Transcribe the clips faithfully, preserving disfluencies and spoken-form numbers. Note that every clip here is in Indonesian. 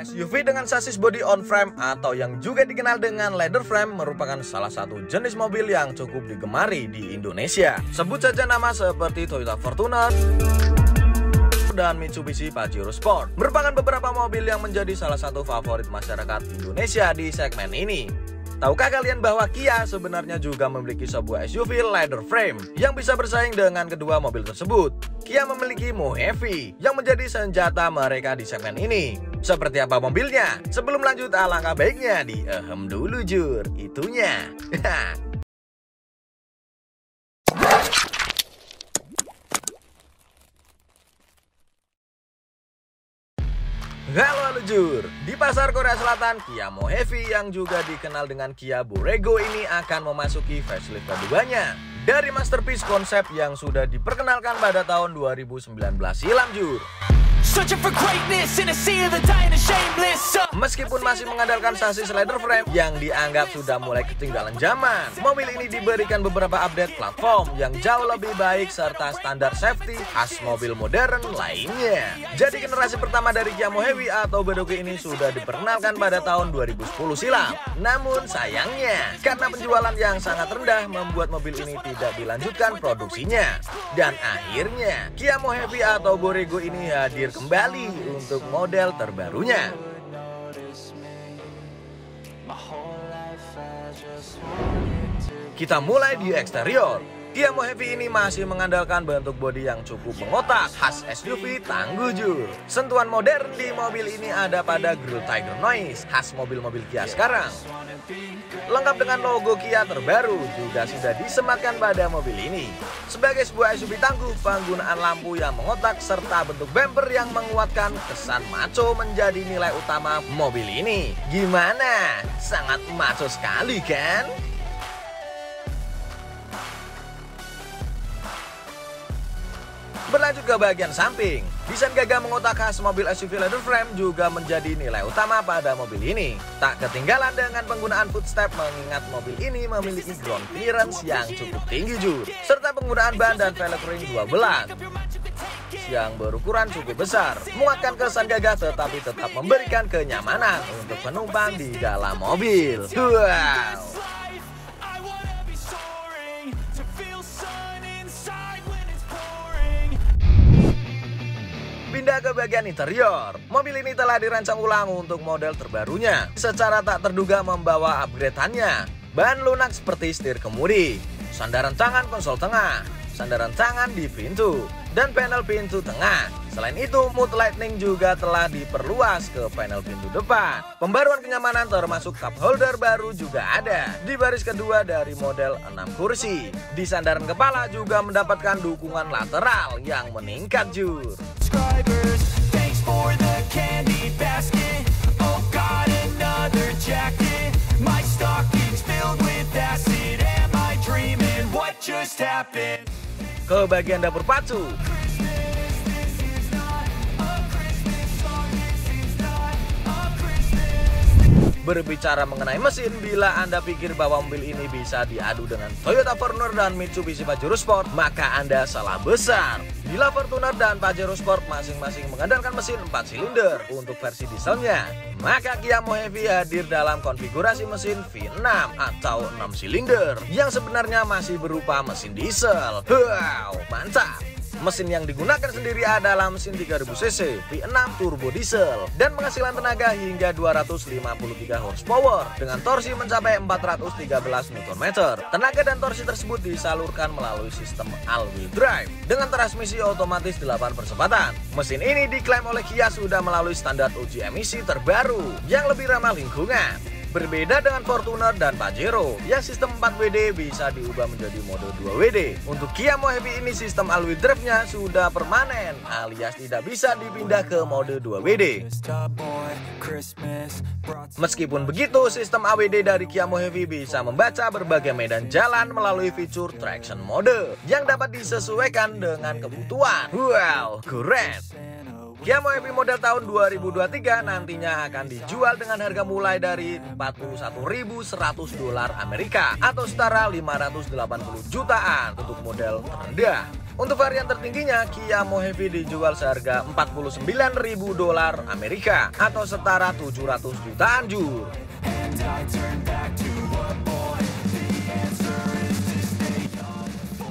S U V dengan sasis body on frame atau yang juga dikenal dengan leather frame merupakan salah satu jenis mobil yang cukup digemari di Indonesia. Sebut saja nama seperti Toyota Fortuner dan Mitsubishi Pajero Sport. Merupakan beberapa mobil yang menjadi salah satu favorit masyarakat Indonesia di segmen ini. Tahukah kalian bahwa Kia sebenarnya juga memiliki sebuah S U V leather frame yang bisa bersaing dengan kedua mobil tersebut? Kia memiliki Mohave yang menjadi senjata mereka di segmen ini. Seperti apa mobilnya? Sebelum lanjut, alangkah baiknya diehem dulu jur, itunya. Halo Jur, di pasar Korea Selatan, Kia Mohave yang juga dikenal dengan Kia Borrego ini akan memasuki facelift keduanya dari Masterpiece konsep yang sudah diperkenalkan pada tahun dua ribu sembilan belas silam Jur. Meskipun masih mengandalkan sasis leather frame yang dianggap sudah mulai ketinggalan zaman, mobil ini diberikan beberapa update platform yang jauh lebih baik serta standar safety khas mobil modern lainnya. Jadi generasi pertama dari Kia Mohave atau Borrego ini sudah diperkenalkan pada tahun dua ribu sepuluh silam. Namun sayangnya, karena penjualan yang sangat rendah membuat mobil ini tidak dilanjutkan produksinya. Dan akhirnya, Kia Mohave atau Borrego ini hadir kembali untuk model terbarunya. Kita mulai di eksterior. Kia Mohave ini masih mengandalkan bentuk bodi yang cukup mengotak khas S U V tangguh jur. Sentuhan modern di mobil ini ada pada grill Tiger Noise khas mobil-mobil Kia sekarang. Lengkap dengan logo Kia terbaru juga sudah disematkan pada mobil ini. Sebagai sebuah S U V tangguh, penggunaan lampu yang mengotak serta bentuk bumper yang menguatkan kesan maco menjadi nilai utama mobil ini. Gimana? Sangat maco sekali kan? Berlanjut ke bagian samping, desain gagah mengotak khas mobil S U V leather frame juga menjadi nilai utama pada mobil ini. Tak ketinggalan dengan penggunaan footstep mengingat mobil ini memiliki ground clearance yang cukup tinggi jur, serta penggunaan ban dan velg ring dua belang yang berukuran cukup besar, menguatkan kesan gagah tetapi tetap memberikan kenyamanan untuk penumpang di dalam mobil. Wow! Pindah ke bagian interior, mobil ini telah dirancang ulang untuk model terbarunya. Secara tak terduga membawa upgradeannya, bahan lunak seperti setir kemudi, sandaran tangan konsol tengah, sandaran tangan di pintu, dan panel pintu tengah. Selain itu, mood lighting juga telah diperluas ke panel pintu depan. Pembaruan kenyamanan termasuk cup holder baru juga ada di baris kedua dari model enam kursi. Di sandaran kepala juga mendapatkan dukungan lateral yang meningkat jur. Thanks for the candy basket. Oh, got another jacket. My stocking's filled with acid. Am I dreaming? What just happened? Ke bagian dapur pacu. Berbicara mengenai mesin, bila Anda pikir bahwa mobil ini bisa diadu dengan Toyota Fortuner dan Mitsubishi Pajero Sport, maka Anda salah besar. Bila Fortuner dan Pajero Sport masing-masing mengandalkan mesin empat silinder untuk versi dieselnya, maka Kia Mohave hadir dalam konfigurasi mesin V enam atau enam silinder yang sebenarnya masih berupa mesin diesel. Wow, mantap! Mesin yang digunakan sendiri adalah mesin tiga ribu cc V enam turbo diesel dan menghasilkan tenaga hingga dua ratus lima puluh tiga horsepower dengan torsi mencapai empat ratus tiga belas Nm. Tenaga dan torsi tersebut disalurkan melalui sistem All Wheel Drive dengan transmisi otomatis delapan percepatan. Mesin ini diklaim oleh Kia sudah melalui standar uji emisi terbaru yang lebih ramah lingkungan. Berbeda dengan Fortuner dan Pajero, yang sistem empat W D bisa diubah menjadi mode dua W D. Untuk Kia Mohave ini sistem all wheel drive-nya sudah permanen, alias tidak bisa dipindah ke mode dua W D. Meskipun begitu, sistem A W D dari Kia Mohave bisa membaca berbagai medan jalan melalui fitur traction mode yang dapat disesuaikan dengan kebutuhan. Wow, keren! Kia Mohave model tahun dua ribu dua puluh tiga nantinya akan dijual dengan harga mulai dari empat puluh satu ribu seratus dolar Amerika atau setara lima ratus delapan puluh jutaan untuk model terendah. Untuk varian tertingginya, Kia Mohave dijual seharga empat puluh sembilan ribu dolar Amerika atau setara tujuh ratus jutaan jur.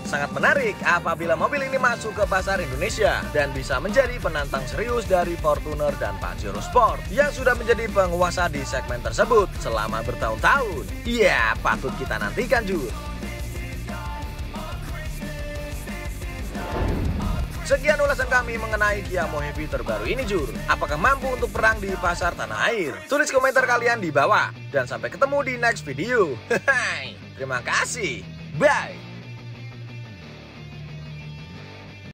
Sangat menarik apabila mobil ini masuk ke pasar Indonesia dan bisa menjadi penantang serius dari Fortuner dan Pajero Sport yang sudah menjadi penguasa di segmen tersebut selama bertahun-tahun. Iya, patut kita nantikan jur. Sekian ulasan kami mengenai Kia Mohave terbaru ini jur. Apakah mampu untuk perang di pasar tanah air? Tulis komentar kalian di bawah. Dan sampai ketemu di next video. Terima kasih. Bye.